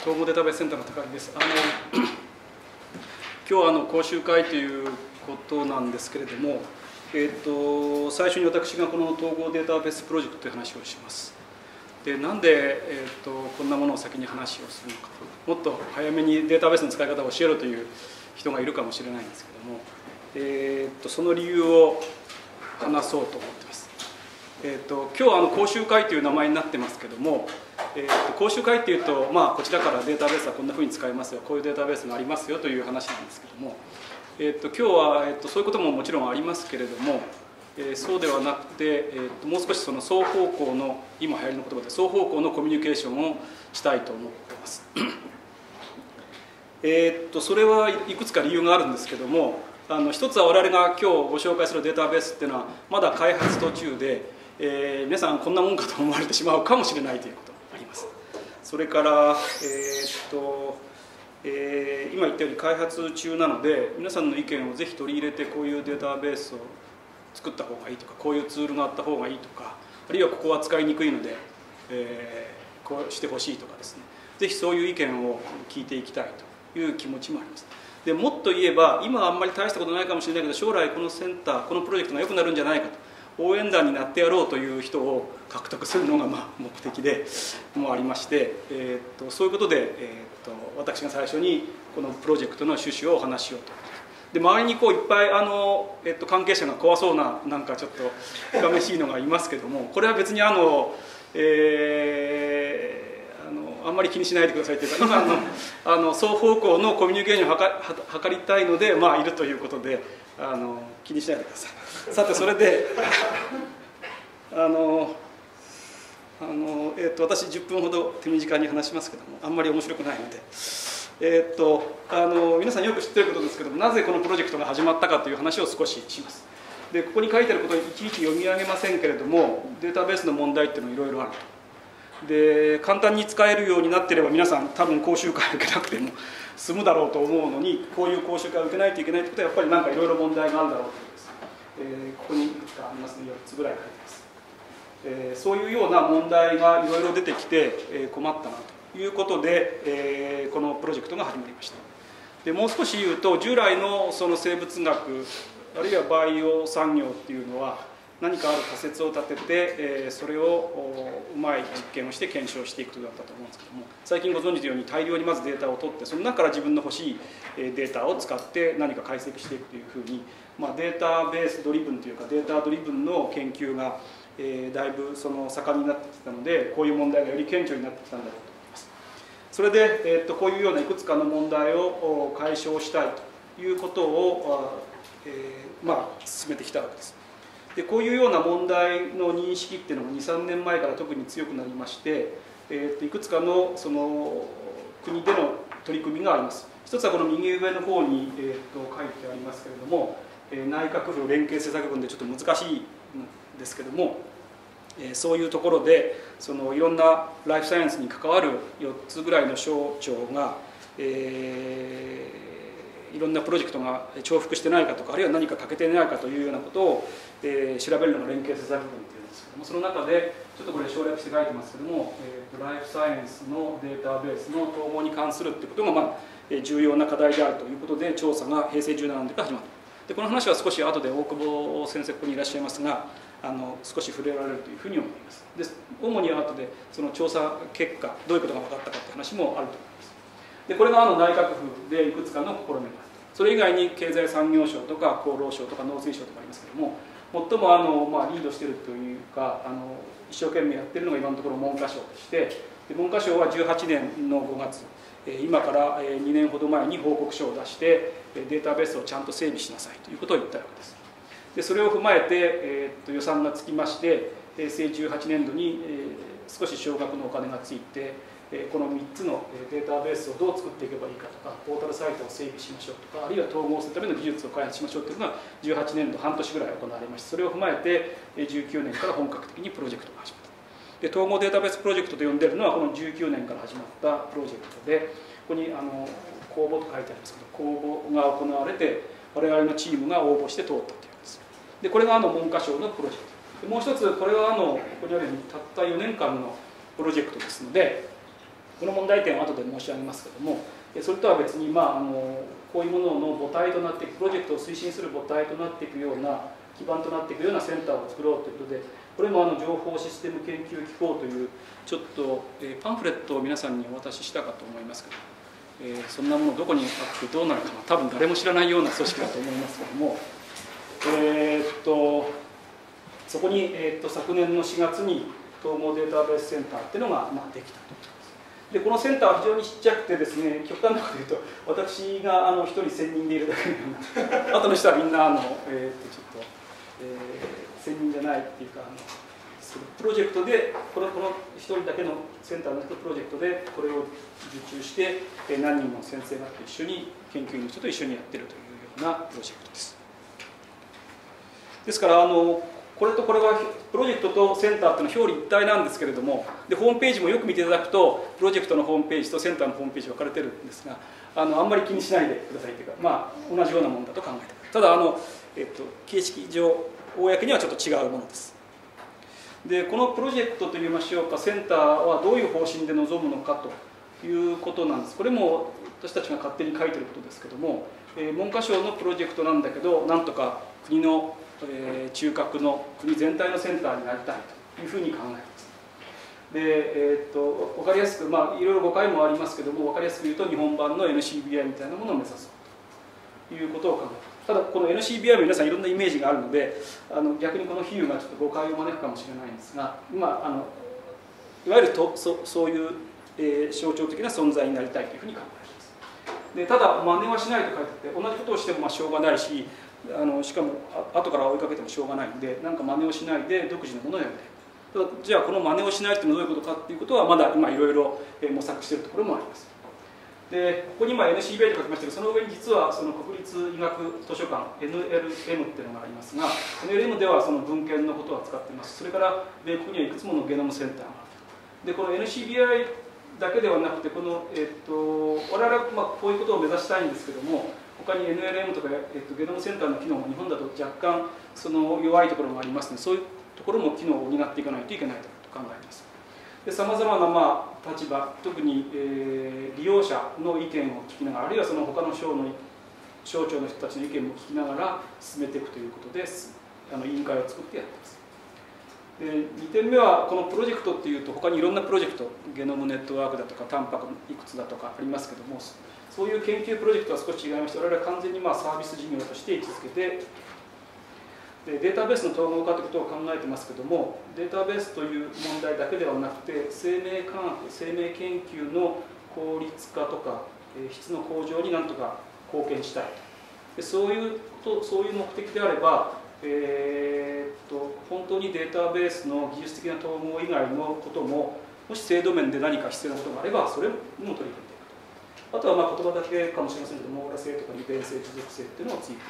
統合データベースセンターの高木です。今日は講習会ということなんですけれども、最初に私がこの統合データベースプロジェクトという話をします。で、なんで、こんなものを先に話をするのか、もっと早めにデータベースの使い方を教えろという人がいるかもしれないんですけども、その理由を話そうと思ってます。今日講習会という名前になってますけども、講習会っていうと、こちらからデータベースはこんなふうに使いますよ、こういうデータベースがありますよという話なんですけども、今日は、そういうことももちろんありますけれども、そうではなくて、もう少しその双方向の、今流行りの言葉で双方向のコミュニケーションをしたいと思ってます。それはいくつか理由があるんですけども、一つは我々が今日ご紹介するデータベースっていうのはまだ開発途中で、皆さんこんなもんかと思われてしまうかもしれないということがあります。それから、今言ったように開発中なので、皆さんの意見をぜひ取り入れて、こういうデータベースを作った方がいいとか、こういうツールがあった方がいいとか、あるいはここは使いにくいので、こうしてほしいとかですね、ぜひそういう意見を聞いていきたいという気持ちもあります。でもっと言えば、今はあんまり大したことないかもしれないけど、将来このセンター、このプロジェクトが良くなるんじゃないかと、応援団になってやろうという人を獲得するのが目的でもありまして、そういうことで、私が最初にこのプロジェクトの趣旨をお話しようと。で、周りにこういっぱい関係者が怖そうな、なんかちょっといかめしいのがいますけども、これは別にあんまり気にしないでくださいというか、双方向のコミュニケーションを図りたいので、いるということで気にしないでください。さて、それで私10分ほど手短に話しますけども、あんまり面白くないので、皆さんよく知ってることですけども、なぜこのプロジェクトが始まったかという話を少しします。で、ここに書いてあることをいちいち読み上げませんけれども、データベースの問題っていうのはいろいろあると。で、簡単に使えるようになっていれば、皆さん多分講習会を受けなくても済むだろうと思うのに、こういう講習会を受けないといけないってことは、やっぱりなんかいろいろ問題があるだろうと思います。ここにいくつかありますね、4つぐらい書いてます。そういうような問題がいろいろ出てきて、困ったなということで、このプロジェクトが始まりました。で、もう少し言うと、従来のその生物学、あるいはバイオ産業っていうのは、何かある仮説を立てて、それをうまい実験をして検証していくということだったと思うんですけども、最近ご存知のように大量にまずデータを取って、その中から自分の欲しいデータを使って何か解析していくというふうに、データベースドリブンというか、データドリブンの研究が、だいぶその盛んになってきたので、こういう問題がより顕著になってきたんだろうと思います。それで、こういうようないくつかの問題を解消したいということを、進めてきたわけです。で、こういうような問題の認識っていうのも 2,3 年前から特に強くなりまして、いくつかのその国での取り組みがあります。一つはこの右上の方に、書いてありますけれども、内閣府連携政策群でちょっと難しいんですけども、そういうところでそのいろんなライフサイエンスに関わる4つぐらいの省庁が、いろんなプロジェクトが重複してないかとか、あるいは何か欠けてないかというようなことを、調べるのが連携政策群というんですけども、その中でちょっとこれ省略して書いてますけども、ライフサイエンスのデータベースの統合に関するということが、重要な課題であるということで、調査が平成17年から始まった。で、この話は少し後で大久保先生ここにいらっしゃいますが、少し触れられるというふうに思います。で、主に後でその調査結果、どういうことが分かったかという話もあると思います。で、これが内閣府でいくつかの試みがある。それ以外に経済産業省とか厚労省とか農水省とかありますけども、最もリードしているというか、一生懸命やってるのが今のところ文科省でして、で、文科省は18年の5月、今から2年ほど前に報告書を出して、データベースをちゃんと整備しなさいということを言ったわけです。で、それを踏まえて、予算がつきまして、平成18年度に少し少額のお金がついて、この3つのデータベースをどう作っていけばいいかとか、ポータルサイトを整備しましょうとか、あるいは統合するための技術を開発しましょうというのが18年度半年ぐらい行われまして、それを踏まえて19年から本格的にプロジェクトが始まった。で、統合データベースプロジェクトと呼んでいるのはこの19年から始まったプロジェクトで、ここに公募と書いてありますけど、公募が行われて、我々のチームが応募して通ったというわけです。で、これが文科省のプロジェクトで、もう一つこれはここにあるようにたった4年間のプロジェクトですので、この問題点を後で申し上げますけども、それとは別に、こういうものの母体となっていく、プロジェクトを推進する母体となっていくような、基盤となっていくようなセンターを作ろうということで、これも情報システム研究機構という、ちょっとパンフレットを皆さんにお渡ししたかと思いますけど、そんなものどこにあってどうなるかな、多分誰も知らないような組織だと思いますけども、そこに、昨年の4月に統合データベースセンターっていうのが、できたと。でこのセンターは非常にちっちゃくてですね、極端なこと言うと、私が1人1000人でいるだけのような、あとの人はみんな1000人じゃないっていうか、プロジェクトで、この1人だけのセンターのプロジェクトで、これを受注して、何人の先生方と一緒に、研究員の人と一緒にやってるというようなプロジェクトです。ですからこれとこれはプロジェクトとセンターというのは表裏一体なんですけれども、でホームページもよく見ていただくとプロジェクトのホームページとセンターのホームページ分かれてるんですが、あんまり気にしないでくださいというか、同じようなものだと考えてください。ただ形式上公にはちょっと違うものです。でこのプロジェクトといいましょうか、センターはどういう方針で臨むのかということなんです。これも私たちが勝手に書いてることですけども、文科省のプロジェクトなんだけど、なんとか国の中核の国全体のセンターになりたいというふうに考えます。で、分かりやすく、いろいろ誤解もありますけども、分かりやすく言うと日本版の NCBI みたいなものを目指そうということを考えます。ただこの NCBI も皆さんいろんなイメージがあるので、逆にこの比喩がちょっと誤解を招くかもしれないんですが、いわゆるそういう、象徴的な存在になりたいというふうに考えます。でただ真似はしないと書いてあって、同じことをしてもしょうがないし、しかも後から追いかけてもしょうがないんで、なんか真似をしないで独自のものをやる。ただじゃあこの真似をしないっていうのはどういうことかっていうことはまだ今いろいろ模索しているところもあります。でここに今 NCBI と書きましたけど、その上に実はその国立医学図書館 NLM っていうのがありますが、 NLM ではその文献のことは使ってます。それから米国にはいくつものゲノムセンターがある。でこの NCBI だけではなくて、この、我々はこういうことを目指したいんですけども、他に NLM とか、ゲノムセンターの機能も日本だと若干その弱いところもありますので、そういうところも機能を担っていかないといけないと考えます。でさまざまな立場、特に、利用者の意見を聞きながら、あるいはその他の省庁の人たちの意見も聞きながら進めていくということで、委員会を作ってやっています。で2点目は、このプロジェクトっていうと他にいろんなプロジェクト、ゲノムネットワークだとかタンパクいくつだとかありますけども、そういう研究プロジェクトは少し違いまして、我々は完全にサービス事業として位置づけて、でデータベースの統合化ということを考えてますけども、データベースという問題だけではなくて、生命科学、生命研究の効率化とか質の向上になんとか貢献したいと、そういう目的であれば、本当にデータベースの技術的な統合以外のことも、もし制度面で何か必要なことがあればそれも取り組んで、あとは言葉だけかもしれませんけど、網羅性とか利便性、持続性っていうのを追求して、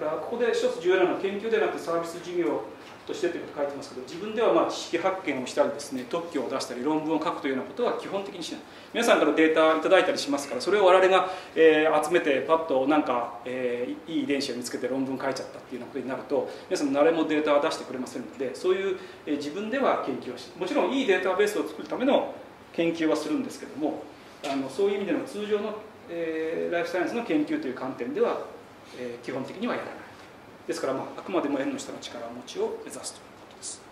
だからここで一つ重要なのは、研究ではなくてサービス事業としてということを書いてますけど、自分では知識発見をしたりですね、特許を出したり論文を書くというようなことは基本的にしない。皆さんからデータいただいたりしますから、それを我々が、集めてパッとなんか、いい遺伝子を見つけて論文書いちゃったっていうようなことになると、皆さん誰もデータは出してくれませんので、そういう、自分では研究をして、もちろんいいデータベースを作るための研究はするんですけども、そういう意味での通常の、ライフサイエンスの研究という観点では、基本的にはやらない。ですから、あくまでも縁の下の力持ちを目指すということです。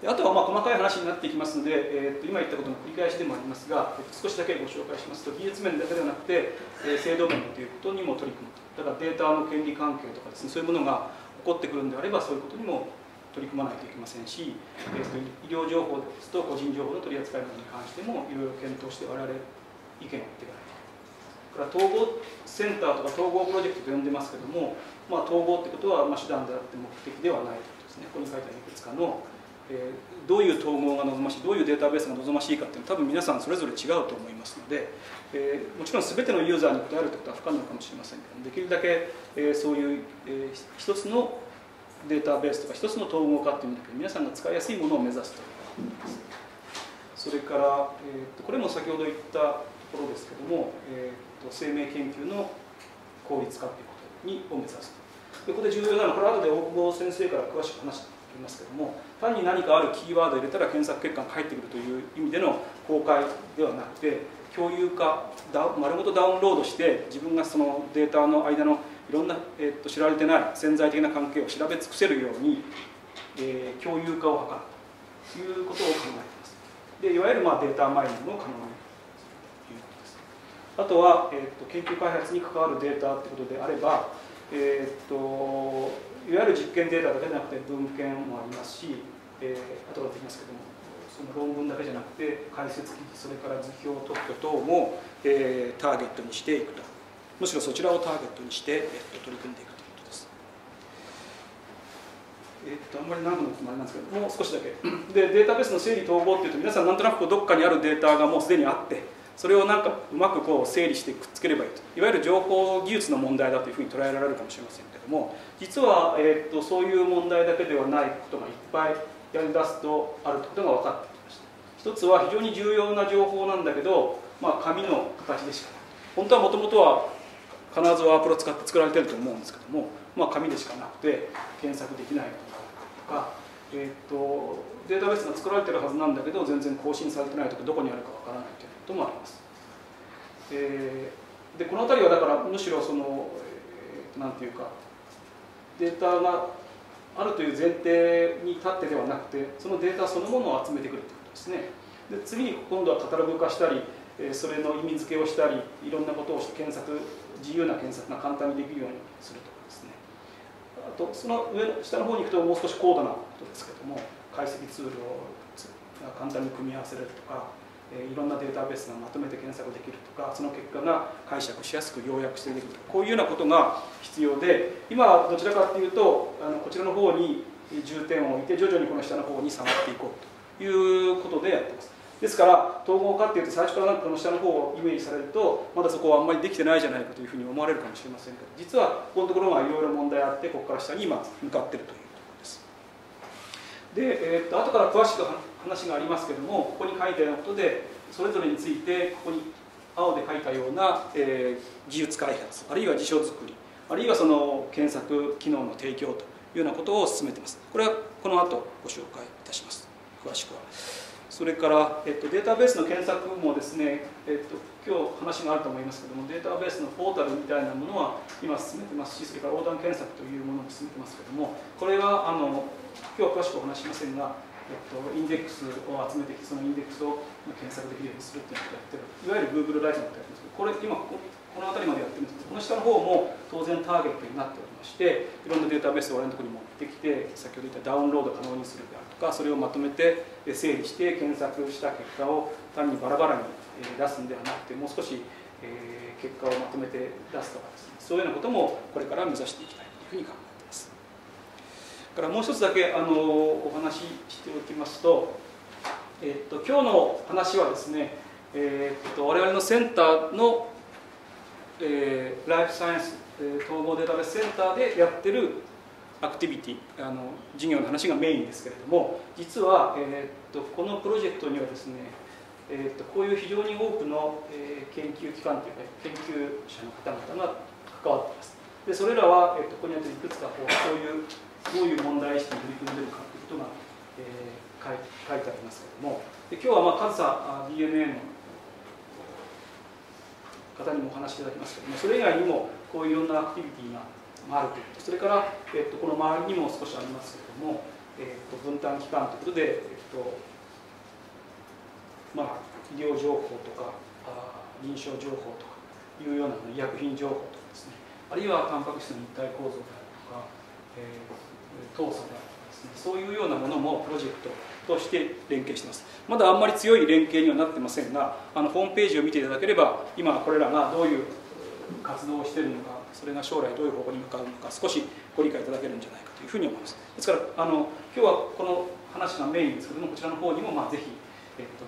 であとは細かい話になっていきますので、今言ったことの繰り返しでもありますが、少しだけご紹介しますと、技術面だけではなくて、制度面ということにも取り組むと。だからデータの権利関係とかですね、そういうものが起こってくるのであれば、そういうことにも取り組まないといけませんし、医療情報ですと個人情報の取り扱いなどに関してもいろいろ検討して我々意見を言っていかないと。統合センターとか統合プロジェクトと呼んでますけども、統合ってことは手段であって目的ではないということですね。ここに書いてあるいくつかの、どういう統合が望ましい、どういうデータベースが望ましいかっていうのは多分皆さんそれぞれ違うと思いますので、もちろん全てのユーザーに答えるということは不可能かもしれませんけども、できるだけ、そういう、一つのデータベースとか一つの統合化っていうんだけど、皆さんが使いやすいものを目指すということです。それから、これも先ほど言ったところですけども、生命研究の効率化ということを目指す。でここで重要なのは、これ後で大久保先生から詳しく話言いますけども、単に何かあるキーワードを入れたら検索結果が返ってくるという意味での公開ではなくて、共有化、丸ごとダウンロードして自分がそのデータの間のいろんな、知られてない潜在的な関係を調べ尽くせるように、共有化を図るということを考えています。でいわゆるデータマイニングを考えるということです。あとは、研究開発に関わるデータということであれば、いわゆる実験データだけじゃなくて文献もありますし、あとはできますけども、その論文だけじゃなくて解説記事、それから図表特許等も、ターゲットにしていくと、むしろそちらをターゲットにして、取り組んでいくということです。あんまり長くなってもあれなんですけど、もう少しだけでデータベースの整理統合っていうと、皆さんなんとなくどっかにあるデータがもうすでにあって、それをなんかうまく整理してくっつければいいと、いわゆる情報技術の問題だというふうに捉えられるかもしれませんけども、実は、そういう問題だけではないことがいっぱいやりだすとあるということが分かってきました。一つは非常に重要な情報なんだけど、紙の形でしかない、本当はもともとは必ずワープロ使って作られてると思うんですけども、紙でしかなくて検索できないとか、データベースが作られてるはずなんだけど全然更新されてないとか、どこにあるか分からないということもあります。でこの辺りはだからむしろそのなんていうか、データがあるという前提に立ってではなくて、そのデータそのものを集めてくるということですね。で次に今度はカタログ化したり、それの意味付けをしたり、いろんなことをして検索、自由な検索が簡単にできるようにするとかですね。あとその下の方に行くともう少し高度なことですけども、解析ツールを簡単に組み合わせるとか、いろんなデータベースがまとめて検索できるとか、その結果が解釈しやすく要約してできるとか、こういうようなことが必要で、今どちらかというとこちらの方に重点を置いて、徐々にこの下の方に下がっていこうということでやってます。ですから統合化っていうと、最初からなんかこの下の方をイメージされると、まだそこはあんまりできてないじゃないかというふうに思われるかもしれませんけど、実はここのところがいろいろ問題あって、ここから下に今向かってるというところです。で、後から詳しく話がありますけども、ここに書いたようなことで、それぞれについてここに青で書いたような、技術開発、あるいは辞書作り、あるいはその検索機能の提供というようなことを進めています。これはこの後ご紹介いたします、詳しくは。それから、データベースの検索もですね、今日話があると思いますけども、データベースのポータルみたいなものは今進めてますし、それから横断検索というものも進めてますけども、これは今日は詳しくお話しませんが、インデックスを集めてきて、そのインデックスを検索できるようにするっていうのをやってる、いわゆる Google ライズなんてやってるんですけど、これ今この辺りまでやってるんですけど、この下の方も当然ターゲットになっておりまして、いろんなデータベースを我々のところに持ってきて、先ほど言ったダウンロード可能にするであるとか、それをまとめて整理して検索した結果を単にバラバラに出すんではなくて、もう少し結果をまとめて出すとかですね、そういうようなこともこれから目指していきたいというふうに考えています。からもう一つだけお話ししておきますと、今日の話はですね、我々のセンターの、ライフサイエンス、統合データベースセンターでやってるアクティビティ、事業の話がメインですけれども、実は、このプロジェクトにはですね、こういう非常に多くの、研究機関というか研究者の方々が関わっています。でそれらは、ここにあっていくつかそういうどういう問題意識に取り組んでいるかということが、書いてありますけれども、で今日は上総 DNA の方にもお話しいただきますけれども、それ以外にもこういういろんなアクティビティがあるということ、それから、この周りにも少しありますけれども、分担機関ということで、医療情報とか臨床情報とかいうような医薬品情報とかですね、あるいはタンパク質の立体構造であるとか、調査であるとかですね、そういうようなものもプロジェクトとして連携しています。まだあんまり強い連携にはなってませんが、ホームページを見ていただければ、今これらがどういう活動をしているのか、それが将来どういう方向に向かうのか、少しご理解いただけるんじゃないかというふうに思います。ですから今日はこの話がメインですけども、こちらの方にもぜひ、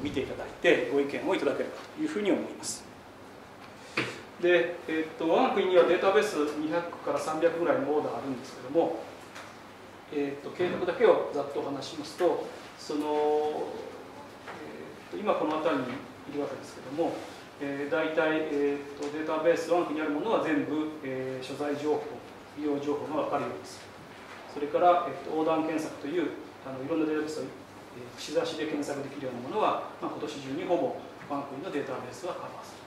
見ていただいてご意見をいただければというふうに思います。で、我が国にはデータベース200から300ぐらいのオーダーあるんですけども、計画だけをざっとお話ししますと、その、今この辺りにいるわけですけども、大体、データベース、我が国にあるものは全部、所在情報、利用情報が分かるようにする。それから、横断検索といういろんなデータベースを串刺しで検索できるようなものは、まあ、今年中にほぼワンコインのデータベースはカバーする。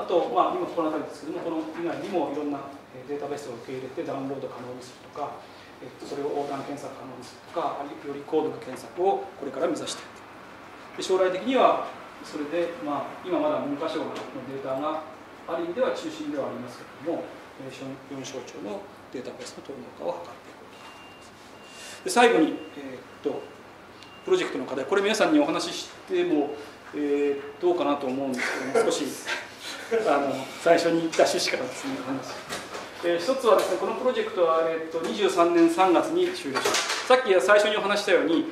あと、まあ、今ここの辺りですけども、この以外にもいろんなデータベースを受け入れてダウンロード可能にするとか、それを横断検索可能にするとか、より高度な検索をこれから目指していく。将来的にはそれで、まあ、今まだ文科省のデータがある意味では中心ではありますけれども、4省庁のデータベースの統合化を図っていくことです。で、最後に、プロジェクトの課題、これ皆さんにお話ししても、どうかなと思うんですけども、少し最初に言った趣旨からですね、一つはですね、このプロジェクトは、23年3月に終了しました。さっき最初にお話したように、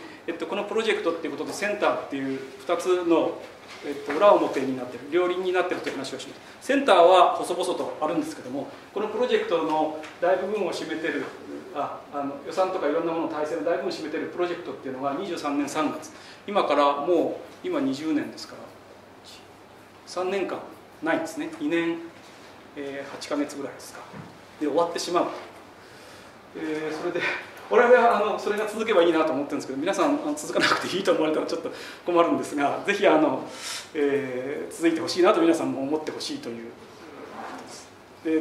このプロジェクトっていうこととセンターっていう2つの、裏表になってる、両輪になってるという話をしました。センターは細々とあるんですけども、このプロジェクトの大部分を占めてる予算とかいろんなものの体制の大部分を占めてるプロジェクトっていうのが23年3月、今からもう今20年ですから3年間ないんですね。2年、8ヶ月ぐらいですかで終わってしまう、それで我々はそれが続けばいいなと思ってるんですけど、皆さん続かなくていいと思われたらちょっと困るんですが、ぜひ続いてほしいなと皆さんも思ってほしいという。で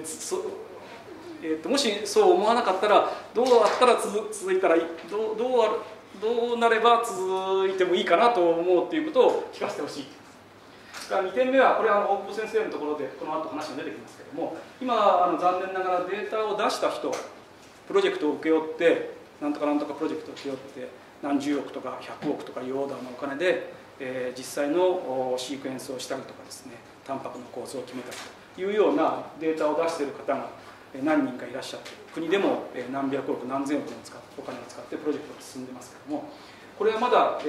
もしそう思わなかったら、どうあったら続いたらどうなれば続いてもいいかなと思うということを聞かせてほしい。2点目は、これは大久保先生のところでこの後話が出てきますけども、今残念ながらデータを出した人、プロジェクトを請け負って、なんとかなんとかプロジェクトを請け負って何十億とか100億とかいうオーダーのお金で、実際のシークエンスをしたりとかですね、タンパクの構造を決めたりというようなデータを出している方が何人かいらっしゃって、国でも何百億何千億のお金を使ってプロジェクトが進んでますけども、これはまだ、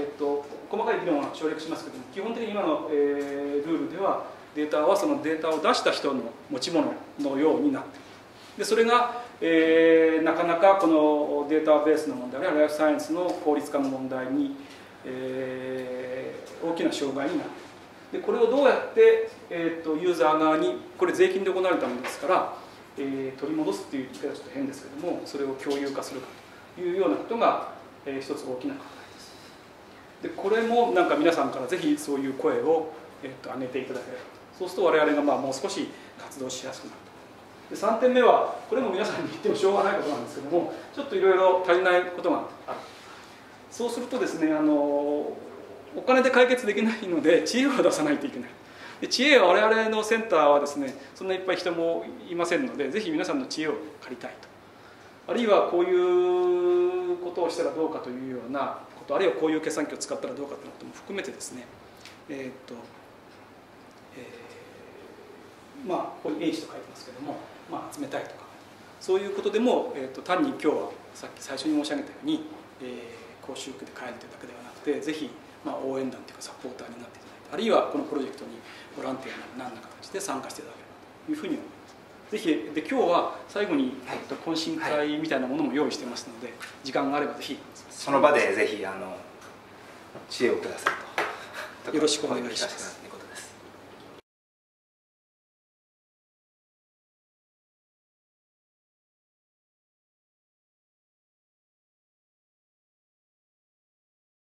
細かい議論は省略しますけども、基本的に今の、ルールではデータはそのデータを出した人の持ち物のようになっている。でそれが、なかなかこのデータベースの問題、あるいはライフサイエンスの効率化の問題に、大きな障害になっている。でこれをどうやって、ユーザー側に、これ税金で行われたものですから、取り戻すっていう言い方はちょっと変ですけども、それを共有化するかというようなことが、一つ大きな課題です。でこれもなんか皆さんからぜひそういう声を、上げていただければ、そうすると我々がもう少し活動しやすくなると。で3点目は、これも皆さんに言ってもしょうがないことなんですけども、ちょっといろいろ足りないことがある。そうするとですね、お金で解決できないので知恵を出さないといけない。で知恵は、我々のセンターはですね、そんないっぱい人もいませんので、ぜひ皆さんの知恵を借りたいと、あるいはこういうことをしたらどうかというようなこと、あるいはこういう計算機を使ったらどうかということも含めてですね、まあここに H と書いてますけども、まあ、集めたいとか、そういうことでも、単に今日はさっき最初に申し上げたように、講習受けて帰るというだけではなくて、ぜひ、まあ、応援団というかサポーターになっていただいて、あるいはこのプロジェクトにボランティアの何らかの形で参加していただければというふうに思います。ぜひで今日は最後に懇親会みたいなものも用意してますので、時間があればぜひその場でぜひ知恵をくださいと、よろしくお願いします。